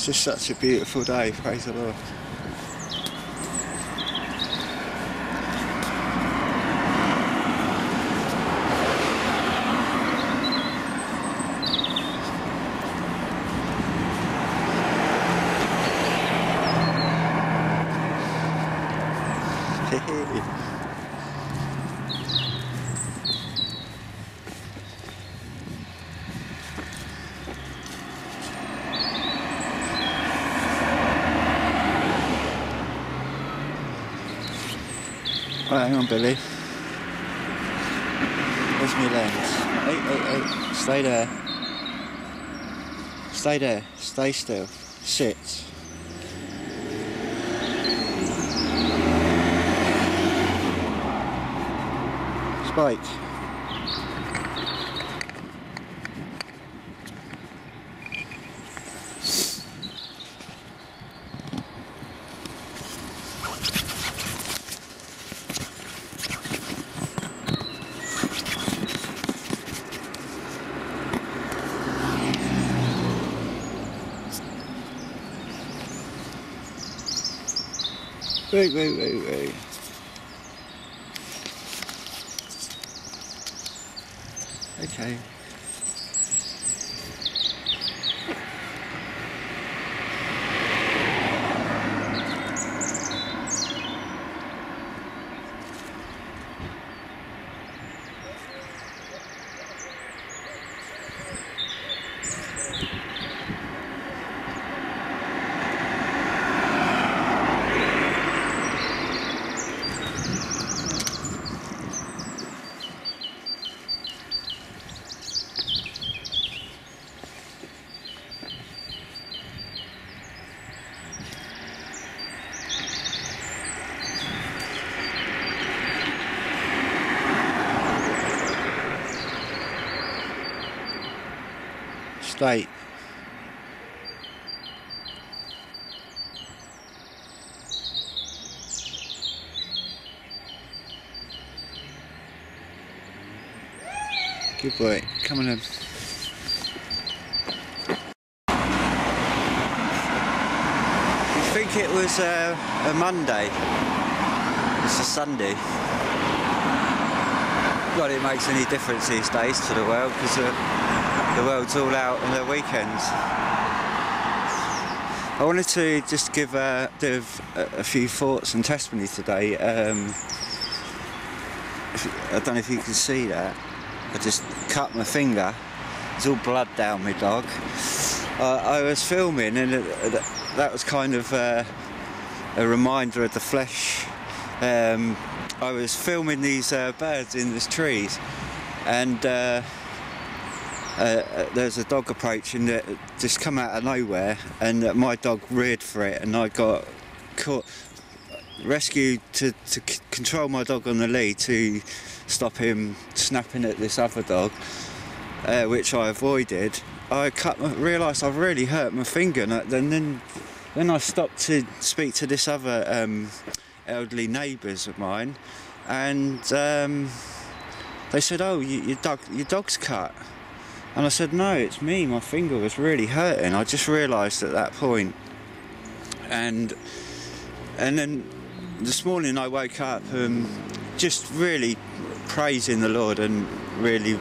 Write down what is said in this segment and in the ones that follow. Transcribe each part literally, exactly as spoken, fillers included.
It's just such a beautiful day, praise the Lord. Right, hang on, Billy. Where's my lens? Hey, hey, hey. Stay there. Stay there. Stay still. Sit. Spike. Wait, wait, wait, wait. Okay. Right. Good boy, come on in. I think it was uh, a Monday. It's a Sunday. God, it makes any difference these days to the world, because uh, the world's all out on their weekends. I wanted to just give uh, a, a few thoughts and testimony today. Um, if, I don't know if you can see that. I just cut my finger. There's all blood down my dog. Uh, I was filming, and it, that was kind of uh, a reminder of the flesh. Um, I was filming these uh, birds in these trees, and. Uh, Uh, there's a dog approaching that just come out of nowhere, and my dog reared for it, and I got caught, rescued to, to c control my dog on the lead to stop him snapping at this other dog, uh, which I avoided. I cut, realised I've really hurt my finger, and I, then, then then I stopped to speak to this other um, elderly neighbours of mine, and um, they said, "Oh, you, your dog, your dog's cut." And I said, "No, it's me, my finger was really hurting. I just realised at that point." And and then this morning I woke up and just really praising the Lord and really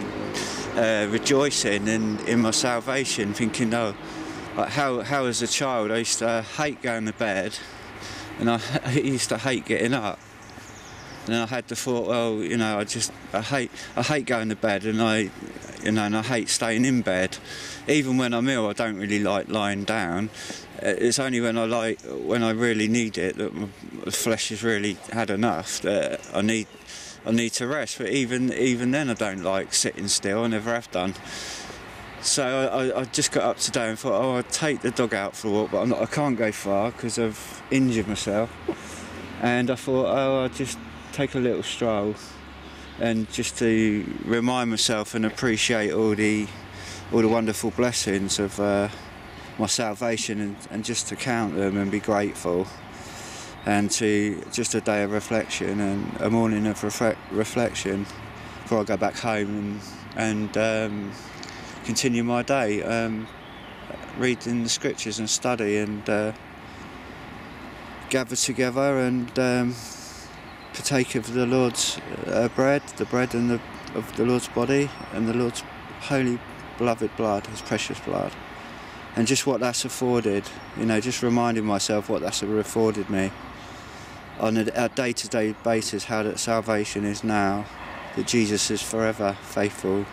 uh, rejoicing in, in my salvation, thinking, oh, like how, how as a child I used to hate going to bed, and I, I used to hate getting up. And I had the thought, well, you know, I just, I hate, I hate going to bed, and I, you know, and I hate staying in bed. Even when I'm ill, I don't really like lying down. It's only when I like, when I really need it, that my flesh has really had enough, that I need, I need to rest. But even, even then, I don't like sitting still. I never have done. So I, I just got up today and thought, oh, I'll take the dog out for a walk, but I'm not, I can't go far because I've injured myself. And I thought, oh, I'll just take a little stroll, and just to remind myself and appreciate all the all the wonderful blessings of uh, my salvation, and, and just to count them and be grateful, and to just a day of reflection and a morning of refre reflection before I go back home and, and um, continue my day. Um, read in the scriptures and study and uh, gather together and um, partake of the Lord's uh, bread, the bread and the, of the Lord's body and the Lord's holy beloved blood, his precious blood. And just what that's afforded, you know, just reminding myself what that's afforded me on a day-to-day basis, how that salvation is now, that Jesus is forever faithful.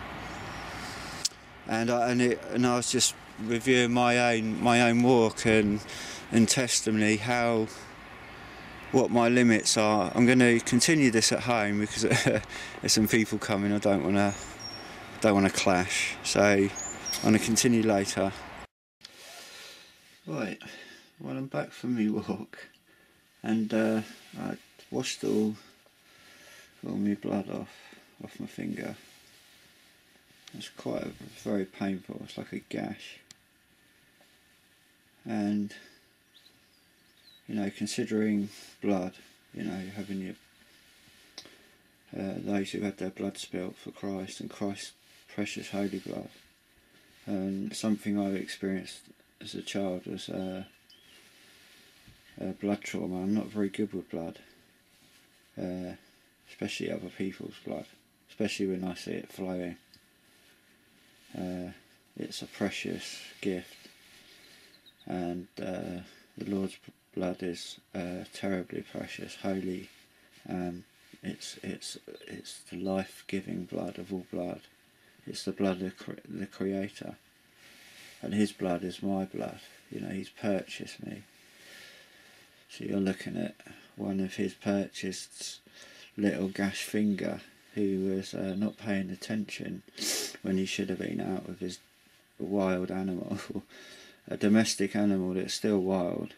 And I, and, it, and I was just reviewing my own my own walk and and testimony, how what my limits are. I'm going to continue this at home because there's some people coming. I don't want to don't want to clash, so I'm going to continue later. Right, well, I'm back from my walk, and uh, I washed all all my blood off off my finger. It's quite a, very painful. It's like a gash, and you know, considering blood, you know, having your uh, those who had their blood spilt for Christ and Christ's precious holy blood, and something I've experienced as a child was uh, uh, blood trauma. I'm not very good with blood, uh, especially other people's blood, especially when I see it flowing. Uh, it's a precious gift, and uh, the Lord's blood is uh, terribly precious, holy, and it's it's it's the life-giving blood of all blood. It's the blood of cre the Creator. And his blood is my blood, you know, he's purchased me. So you're looking at one of his purchased little gash finger who was uh, not paying attention when he should have been out with his wild animal, a domestic animal that's still wild.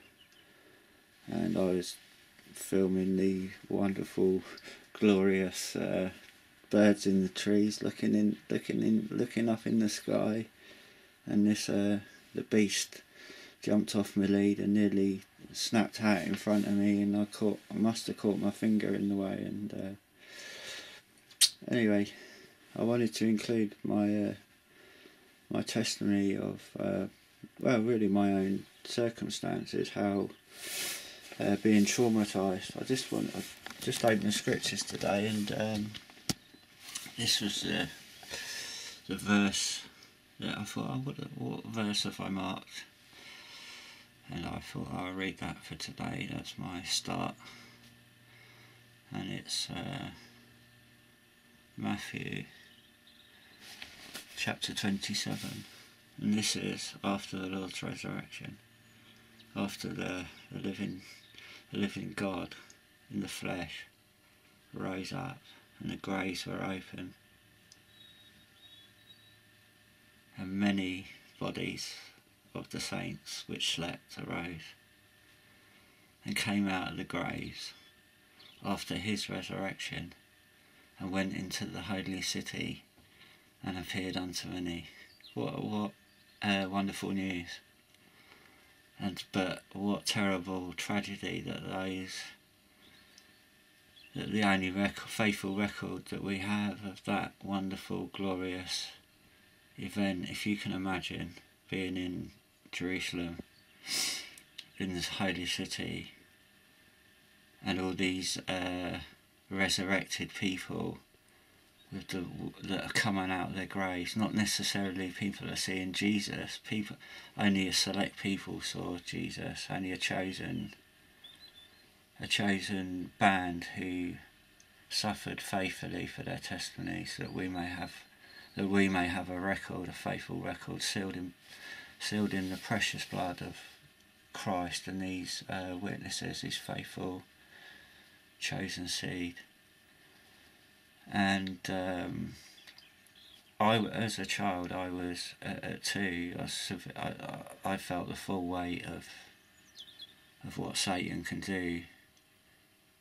And I was filming the wonderful, glorious uh, birds in the trees, looking in, looking in, looking up in the sky. And this, uh, the beast jumped off my lead and nearly snapped out in front of me, and I caught, I must have caught my finger in the way. And uh, anyway, I wanted to include my uh, my testimony of, uh, well, really my own circumstances, how uh, being traumatised. I just want, I just opened the scriptures today, and um, this was the the verse. Yeah, I thought, oh, what, what verse have I marked? And I thought, oh, I'll read that for today. That's my start. And it's uh, Matthew chapter twenty-seven. And this is after the Lord's resurrection, after the, the living, the living God in the flesh rose up and the graves were open. And many bodies of the saints which slept arose and came out of the graves after his resurrection and went into the holy city and appeared unto many. What what uh, wonderful news! And but what terrible tragedy that those that the only record, faithful record that we have of that wonderful, glorious event, if you can imagine being in Jerusalem, in this holy city, and all these uh, resurrected people with the, that are coming out of their graves. Not necessarily people are seeing Jesus. People, only a select people saw Jesus. Only a chosen, a chosen band who suffered faithfully for their testimony, so that we may have. That we may have a record, a faithful record, sealed in, sealed in the precious blood of Christ and these uh, witnesses, his faithful chosen seed. And um, I, as a child, I was at, at two. I, I, I felt the full weight of of what Satan can do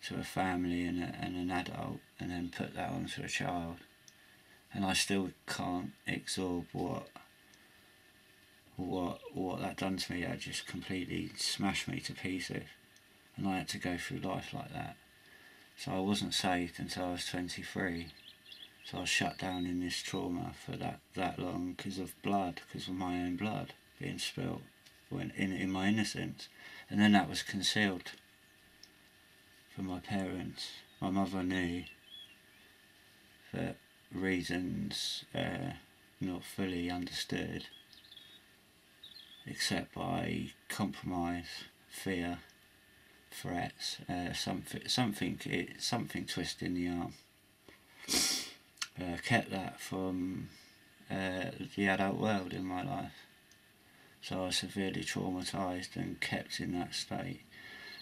to a family and, a, and an adult, and then put that onto a child. And I still can't absorb what what what that done to me. That just completely smashed me to pieces, and I had to go through life like that. So I wasn't saved until I was twenty-three. So I was shut down in this trauma for that that long because of blood, because of my own blood. being spilt when in, in my innocence, and then that was concealed from my parents. My mother knew for reasons uh, not fully understood, except by compromise, fear, threats, uh, something, something, it, something twist in the arm. Uh, kept that from uh, the adult world in my life. So I was severely traumatised and kept in that state.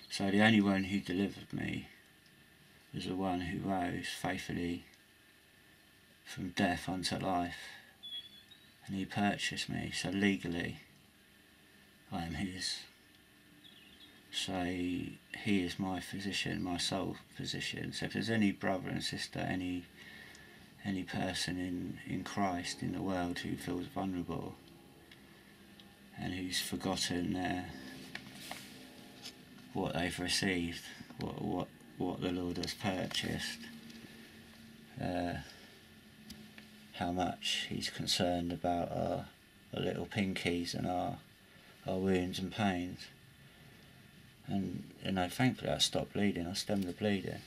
So the only one who delivered me was the one who rose faithfully from death unto life. And he purchased me, so legally I am his. So he is my physician, my soul physician. So if there's any brother and sister, any any person in, in Christ, in the world, who feels vulnerable and who's forgotten uh, what they've received, what, what, what the Lord has purchased, uh, how much he's concerned about our, our little pinkies and our, our wounds and pains. And you know, thankfully I stopped bleeding, I stemmed the bleeding,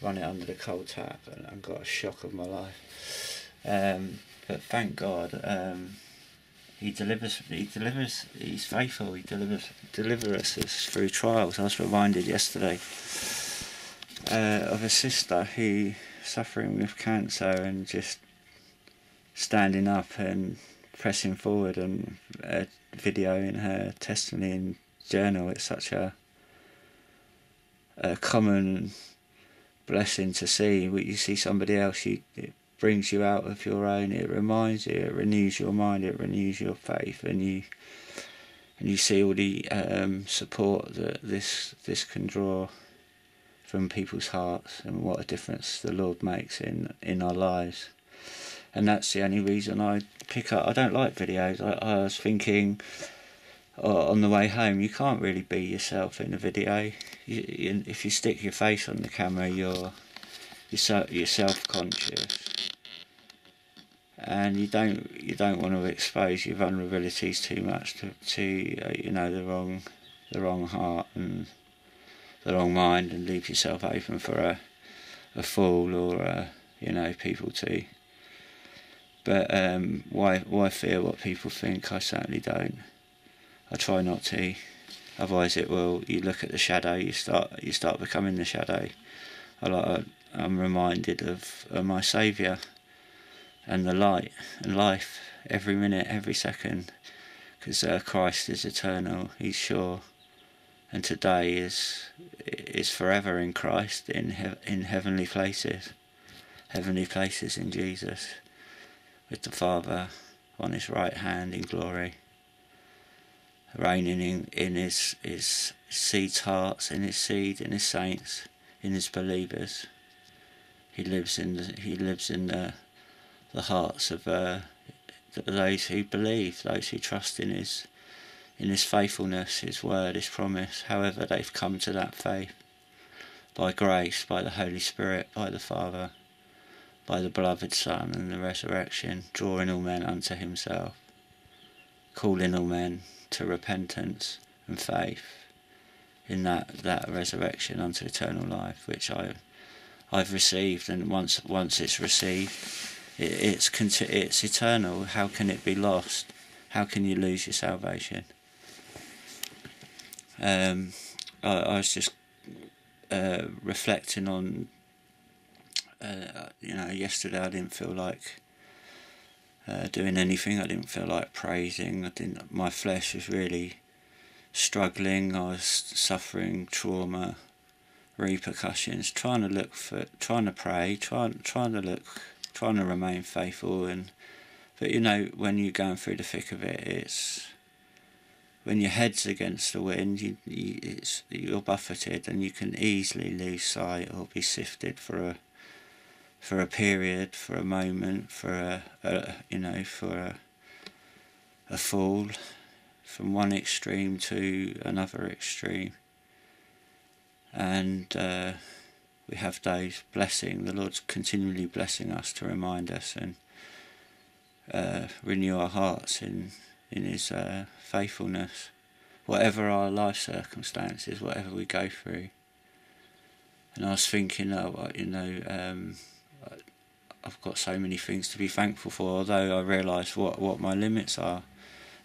run it under the cold tap, and, and got a shock of my life. Um, but thank God, um, he delivers, he delivers, he's faithful, he delivers, delivers us through trials. I was reminded yesterday uh, of a sister who, suffering with cancer, and just standing up and pressing forward, and uh, videoing her testimony in journal. It's such a a common blessing to see. When you see somebody else, you, it brings you out of your own, it reminds you, it renews your mind, it renews your faith, and you and you see all the um, support that this this can draw from people's hearts, and what a difference the Lord makes in, in our lives. And that's the only reason I pick up, I don't like videos. I, I was thinking or on the way home, you can't really be yourself in a video. You, you, if you stick your face on the camera, you're, you're, so, you're self-conscious, and you don't you don't want to expose your vulnerabilities too much to, to uh, you know, the wrong the wrong heart and the wrong mind, and leave yourself open for a a fool or a, you know, people too. But um, why why fear what people think? I certainly don't. I try not to, otherwise it will. You look at the shadow, you start, you start becoming the shadow. I like, I'm reminded of, of my Saviour, and the light and life every minute, every second, because uh, Christ is eternal. He's sure, and today is is forever in Christ, in he in heavenly places, heavenly places in Jesus, with the Father on His right hand in glory. Reigning in, in his, his seed's hearts, in his seed, in his saints, in his believers. He lives in the, he lives in the, the hearts of uh, those who believe, those who trust in his, in his faithfulness, his word, his promise. However they've come to that faith, by grace, by the Holy Spirit, by the Father, by the beloved Son and the resurrection, drawing all men unto himself, calling all men to repentance and faith in that that resurrection unto eternal life, which I I've received. And once once it's received, it, it's it's eternal. How can it be lost? How can you lose your salvation? Um, I, I was just uh, reflecting on uh, you know, yesterday I didn't feel like Uh, doing anything. I didn't feel like praising. I didn't. My flesh was really struggling. I was suffering trauma, repercussions. Trying to look for, trying to pray, trying, trying to look, trying to remain faithful. And but you know, when you're going through the thick of it, it's when your head's against the wind. You, you it's you're buffeted, and you can easily lose sight or be sifted for a. for a period, for a moment, for a, a you know, for a, a fall, from one extreme to another extreme. And uh, we have days blessing, the Lord's continually blessing us to remind us and uh, renew our hearts in, in his uh, faithfulness, whatever our life circumstances, whatever we go through. And I was thinking, oh, you know, um, I've got so many things to be thankful for, although I realise what, what my limits are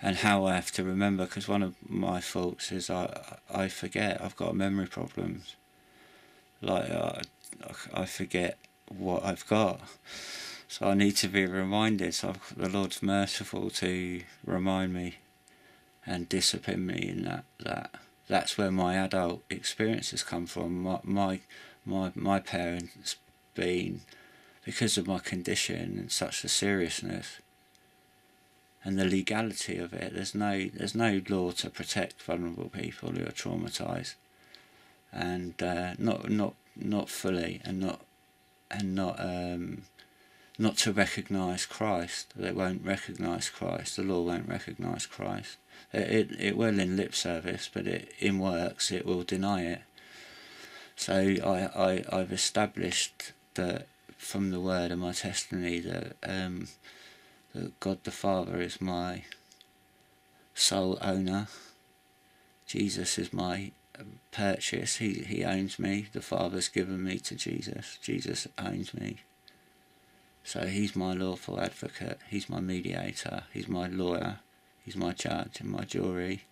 and how I have to remember, because one of my faults is I, I forget. I've got memory problems. Like, I, I forget what I've got. So I need to be reminded. So I've, the Lord's merciful to remind me and discipline me in that. that. That's where my adult experiences come from. My, my, my, my parents being, because of my condition and such the seriousness and the legality of it, there's no, there's no law to protect vulnerable people who are traumatised, and uh, not, not, not fully, and not, and not, um, not to recognise Christ. They won't recognise Christ. The law won't recognise Christ. It, it, it will in lip service, but it, in works, it will deny it. So I, I, I've established that from the word and my testimony that, um, that God the Father is my sole owner. Jesus is my purchase. He, he owns me. The Father's given me to Jesus. Jesus owns me. So he's my lawful advocate. He's my mediator. He's my lawyer. He's my judge and my jury.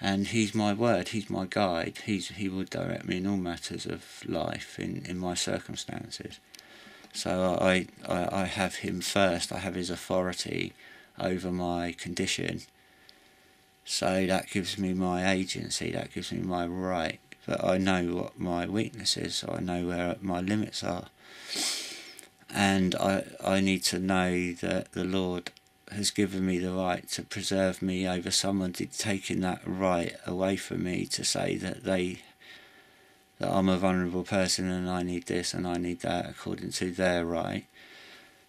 And he's my word. He's my guide. He's, he will direct me in all matters of life, in, in my circumstances. So I, I, I have him first. I have his authority over my condition. So that gives me my agency. That gives me my right. But I know what my weakness is. So I know where my limits are. And I, I need to know that the Lord has given me the right to preserve me over someone taking that right away from me, to say that they, that I'm a vulnerable person and I need this and I need that according to their right.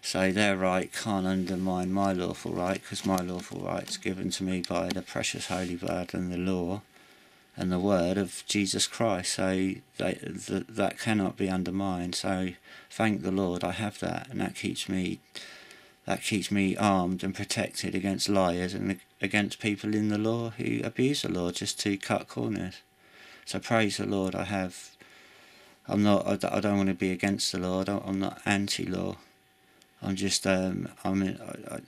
So their right can't undermine my lawful right, because my lawful right's given to me by the precious holy blood and the law and the word of Jesus Christ. So they, th that cannot be undermined. So thank the Lord I have that, and that keeps me That keeps me armed and protected against liars and against people in the law who abuse the law just to cut corners. So praise the Lord, I have. I'm not. I don't want to be against the law. I don't, I'm not anti-law. I'm just. Um. I mean. I, I,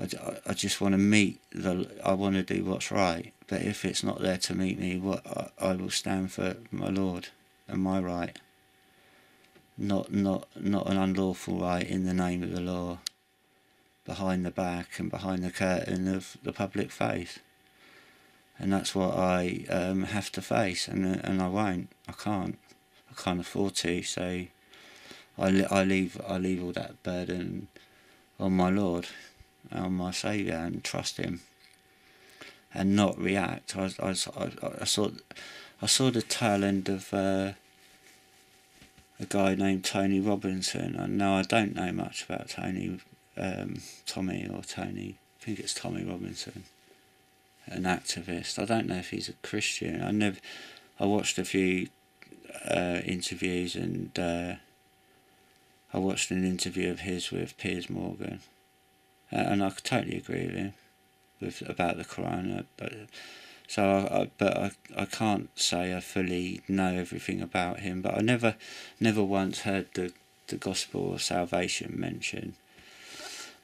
I, I just want to meet the. I want to do what's right. But if it's not there to meet me, what I, I will stand for my Lord and my right. Not not not an unlawful right in the name of the law, behind the back and behind the curtain of the public face. And that's what I um, have to face, and and I won't, I can't, I can't afford to. So I, li I, leave, I leave all that burden on my Lord, on my Saviour, and trust him, and not react. I, I, I, I, saw, I saw the tail end of uh, a guy named Tommy Robinson. And now I don't know much about Tony Um, Tommy or Tony, I think it's Tommy Robinson, an activist. I don't know if he's a Christian. I never. I watched a few uh, interviews, and uh, I watched an interview of his with Piers Morgan, uh, and I totally agree with him with about the Quran. But so, I, I, but I I can't say I fully know everything about him. But I never, never once heard the the gospel of salvation mentioned.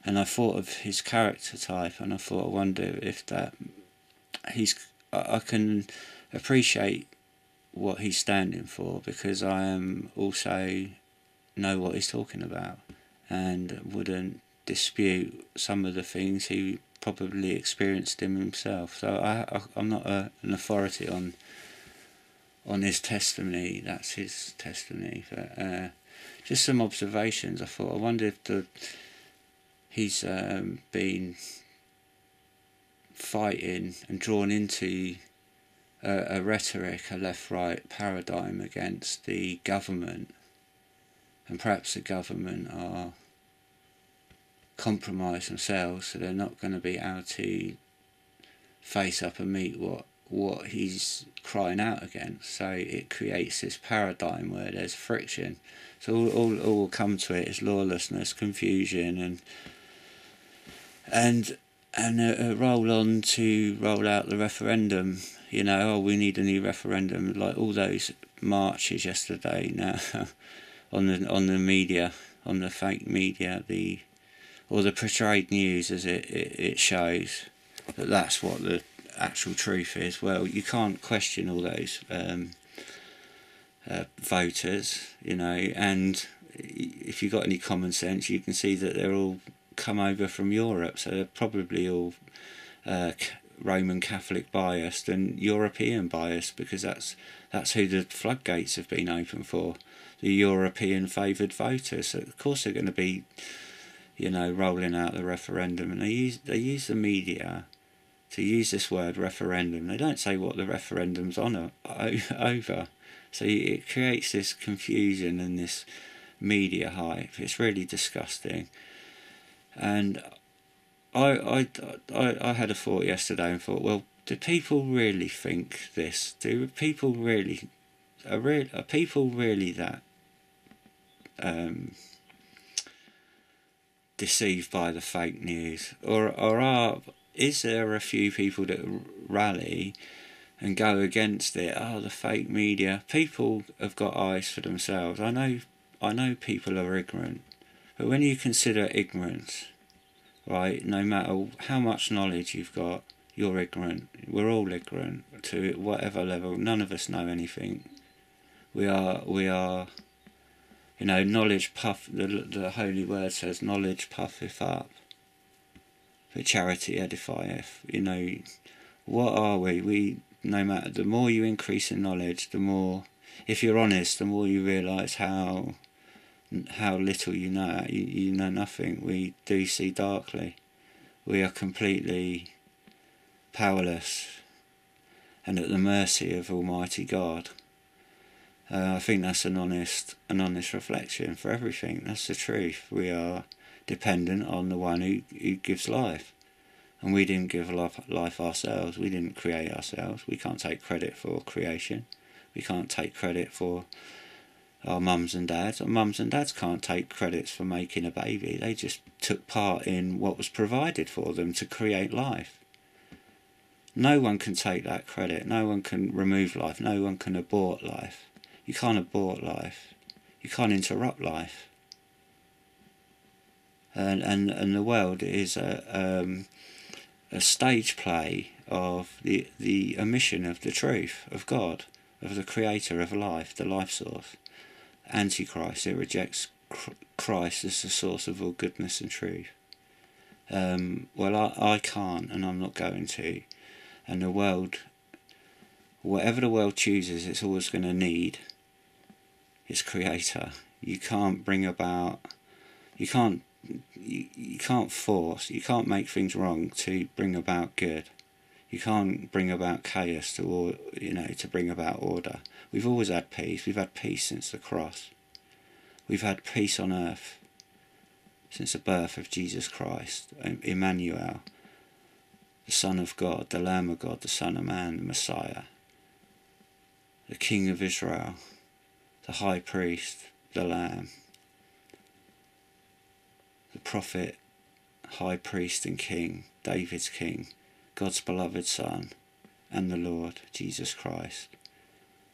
And I thought of his character type, and I thought, I wonder if that he's. I can appreciate what he's standing for, because I am also know what he's talking about, and wouldn't dispute some of the things he probably experienced in himself. So I, I I'm not a, an authority on on his testimony. That's his testimony. But uh, just some observations. I thought, I wonder if the He's um, been fighting and drawn into a, a rhetoric, a left-right paradigm against the government, and perhaps the government are compromised themselves, so they're not going to be able to face up and meet what what he's crying out against. So it creates this paradigm where there's friction. So all all, all will come to it is lawlessness, confusion, and. And and uh, roll on to roll out the referendum, you know, oh, we need a new referendum, like all those marches yesterday now on the on the media, on the fake media, the or the portrayed news as it, it, it shows, that that's what the actual truth is. Well, you can't question all those um, uh, voters, you know, and if you've got any common sense, you can see that they're all come over from Europe, so they're probably all uh, Roman Catholic biased and European biased, because that's that's who the floodgates have been open for, the European favoured voters. So of course they're going to be, you know, rolling out the referendum, and they use they use the media to use this word referendum. They don't say what the referendum's on or, over, so it creates this confusion and this media hype. It's really disgusting. And I, I, I, I had a thought yesterday and thought, well, do people really think this? Do people really, are, re are people really that um, deceived by the fake news? Or, or are, is there a few people that rally and go against it? Oh, the fake media. People have got eyes for themselves. I know, I know people are ignorant. But when you consider ignorance, right, no matter how much knowledge you've got, you're ignorant. We're all ignorant to whatever level. None of us know anything. We are, we are, you know, knowledge puff, the, the holy word says, knowledge puffeth up, but charity edifieth. You know, what are we? We, no matter, the more you increase in knowledge, the more, if you're honest, the more you realise how... how little you know. You, you know nothing. We do see darkly. We are completely powerless and at the mercy of Almighty God. Uh, I think that's an honest, an honest reflection for everything. That's the truth. We are dependent on the one who, who gives life, and we didn't give life, life ourselves. We didn't create ourselves. We can't take credit for creation. We can't take credit for our mums and dads. Our mums and dads can't take credits for making a baby. They just took part in what was provided for them to create life. No one can take that credit. No one can remove life. No one can abort life. You can't abort life. You can't interrupt life. And and, and the world is a um, a stage play of the the omission of the truth of God, of the creator of life, the life source. Antichrist, it rejects Christ as the source of all goodness and truth. Um, well, I, I can't, and I'm not going to. And the world, whatever the world chooses, it's always going to need its creator. You can't bring about, you can't, you, you can't force, you can't make things wrong to bring about good. You can't bring about chaos to, or, you know, to bring about order. We've always had peace. We've had peace since the cross. We've had peace on earth since the birth of Jesus Christ, Emmanuel, the Son of God, the Lamb of God, the Son of Man, the Messiah, the King of Israel, the High Priest, the Lamb, the Prophet, High Priest and King, David's King, God's beloved Son, and the Lord Jesus Christ.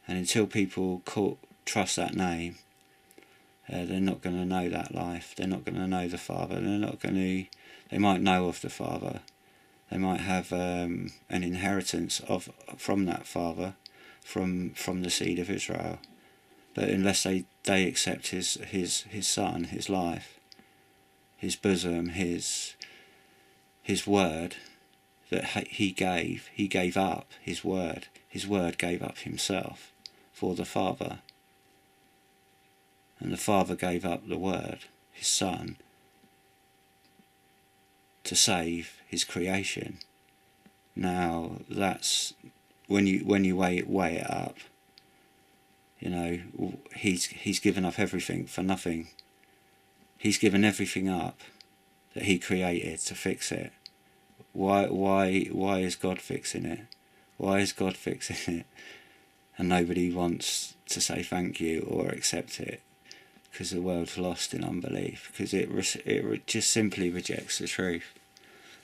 And until people call, trust that name, uh, they're not going to know that life. They're not going to know the Father. They're not going to. They might know of the Father. They might have um, an inheritance of from that Father, from from the seed of Israel. But unless they they accept his his his Son, his life, his bosom, his his word. That he gave, he gave up his word. His word gave up himself for the Father. And the Father gave up the word, his Son, to save his creation. Now, that's, when you when you weigh it, weigh it up, you know, he's, he's given up everything for nothing. He's given everything up that he created to fix it. Why, why, why is God fixing it? Why is God fixing it? And nobody wants to say thank you or accept it, because the world's lost in unbelief, because it, it just simply rejects the truth.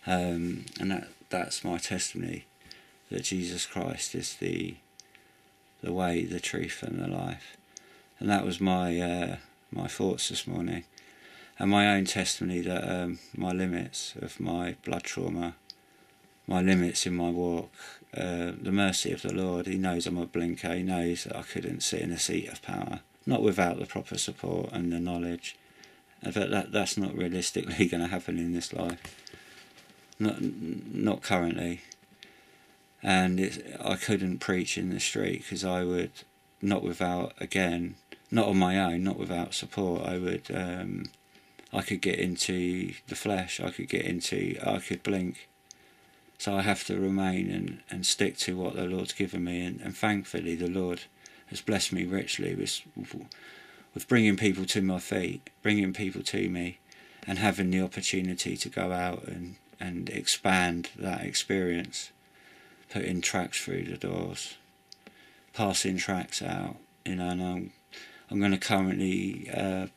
Um, and that that's my testimony, that Jesus Christ is the the way, the truth, and the life. And that was my uh, my thoughts this morning, and my own testimony, that um, my limits of my blood trauma, my limits in my walk, uh, the mercy of the Lord. He knows I'm a blinker. He knows that I couldn't sit in a seat of power, not without the proper support and the knowledge. But that that's not realistically going to happen in this life, not not currently. And it's, I couldn't preach in the street, because I would, not without, again, not on my own, not without support, I would, um, I could get into the flesh, I could get into, I could blink. So I have to remain and, and stick to what the Lord's given me, and, and thankfully the Lord has blessed me richly with, with bringing people to my feet, bringing people to me, and having the opportunity to go out and, and expand that experience, putting tracks through the doors, passing tracks out, you know, and I'm, I'm going to currently, uh,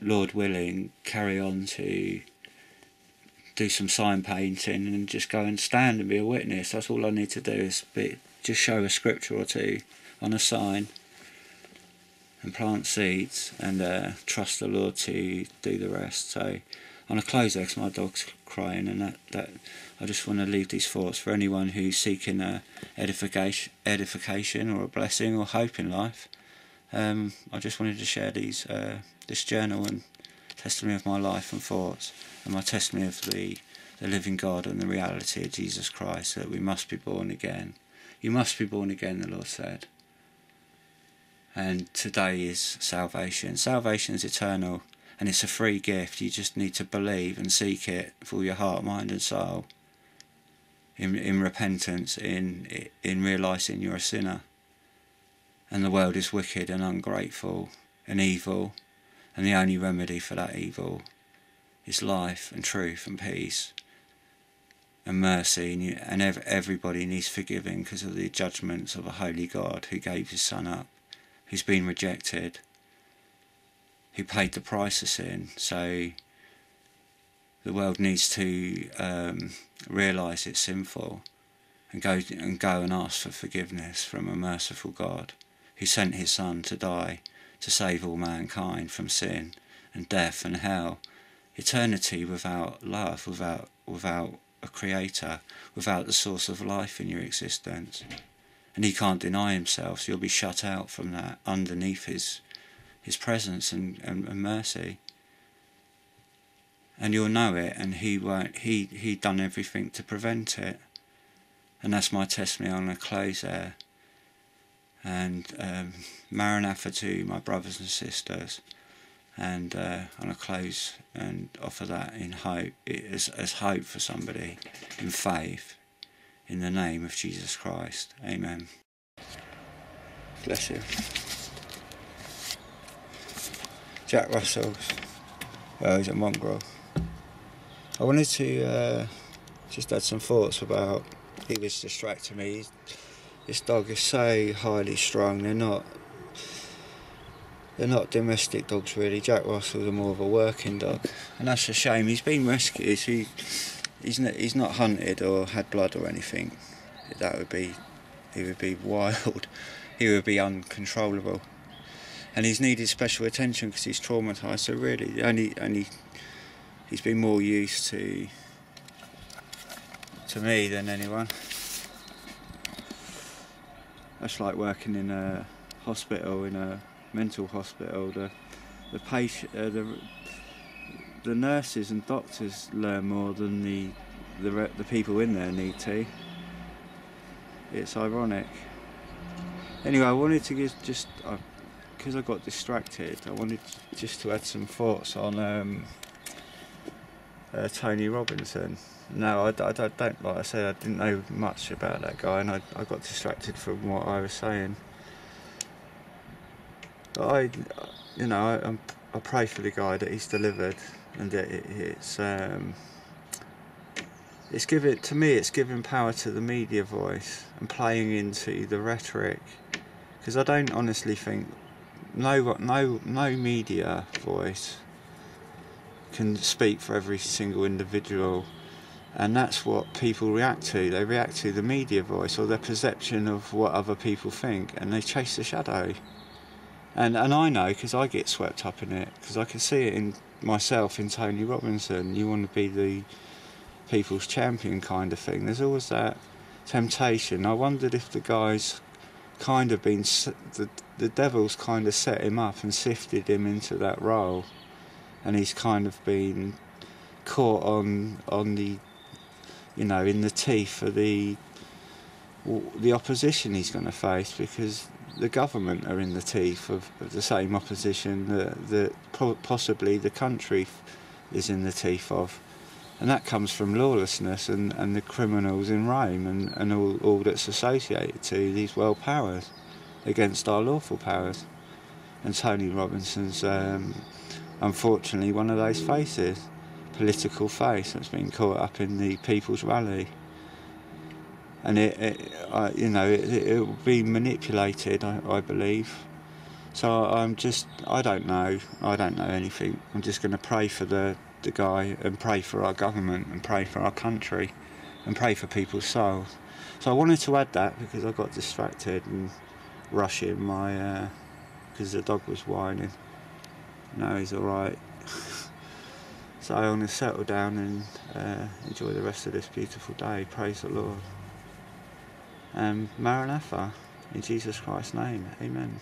Lord willing, carry on to do some sign painting and just go and stand and be a witness. That's all I need to do, is be, just show a scripture or two on a sign and plant seeds, and uh, trust the Lord to do the rest. So I'm going to close there, because my dog's crying, and that, that I just want to leave these thoughts for anyone who's seeking a edification, edification or a blessing or hope in life. Um, I just wanted to share these uh, this journal and testimony of my life and thoughts, and my testimony of the, the living God and the reality of Jesus Christ, that we must be born again. You must be born again, the Lord said. And today is salvation. Salvation is eternal, and it's a free gift. You just need to believe and seek it with all your heart, mind and soul, in, in repentance, in, in realising you're a sinner, and the world is wicked and ungrateful and evil, and the only remedy for that evil is life and truth and peace and mercy, and, you, and ev everybody needs forgiving because of the judgments of a holy God who gave his son up, who's been rejected, who paid the price of sin. So the world needs to um, realise it's sinful, and go and go and ask for forgiveness from a merciful God who sent his son to die to save all mankind from sin and death and hell. Eternity without love, without without a creator, without the source of life in your existence. And he can't deny himself, so you'll be shut out from that, underneath his his presence and, and, and mercy. And you'll know it, and he won't. He he done everything to prevent it. And that's my testimony. I'm going to close there. And um, Maranatha to my brothers and sisters. And uh, I'm going to close and offer that in hope, as, as hope for somebody, in faith, in the name of Jesus Christ. Amen. Bless you. Jack Russell's. Well, he's a mongrel. I wanted to uh, just add some thoughts about, he was distracting me. This dog is so highly strung. They're not, they're not domestic dogs really. Jack Russell's are more of a working dog, and that's a shame. He's been rescued. He, He's not, he's not hunted or had blood or anything. That would be, he would be wild. He would be uncontrollable, and he's needed special attention because he's traumatised. So really, only, only, he's been more used to, to me than anyone. That's like working in a hospital, in a mental hospital. The, the patient, uh, the. The nurses and doctors learn more than the, the the people in there need to. It's ironic. Anyway, I wanted to give, just because I, I got distracted, I wanted just to add some thoughts on um, uh, Tommy Robinson. No, I, I, I don't, like I said, I didn't know much about that guy, and I, I got distracted from what I was saying. But I, you know, I, I'm, I pray for the guy that he's delivered. And it, it, it's um, it's giving, to me, it's giving power to the media voice and playing into the rhetoric, because I don't honestly think no no no media voice can speak for every single individual And that's what people react to. They react to the media voice or their perception of what other people think, and they chase the shadow. And, and I know, because I get swept up in it, because I can see it in myself, in Tony Robinson. You want to be the people's champion kind of thing. There's always that temptation. I wondered if the guy's kind of been... The, the devil's kind of set him up and sifted him into that role. And he's kind of been caught on on the... you know, in the teeth of the the opposition he's going to face, because the government are in the teeth of, of the same opposition that, that possibly the country is in the teeth of. And that comes from lawlessness and, and the criminals in Rome and, and all, all that's associated to these world powers against our lawful powers. And Tony Robinson's, um, unfortunately, one of those faces. Political face that's been caught up in the People's Rally, and it, it I, you know, it, it will be manipulated, I, I believe. So I'm just, I don't know, I don't know anything. I'm just going to pray for the the guy, and pray for our government, and pray for our country, and pray for people's souls. So I wanted to add that because I got distracted and rushing my, because uh, the dog was whining. No, he's all right. So I want to settle down and uh, enjoy the rest of this beautiful day. Praise the Lord. Um, Maranatha, in Jesus Christ's name. Amen.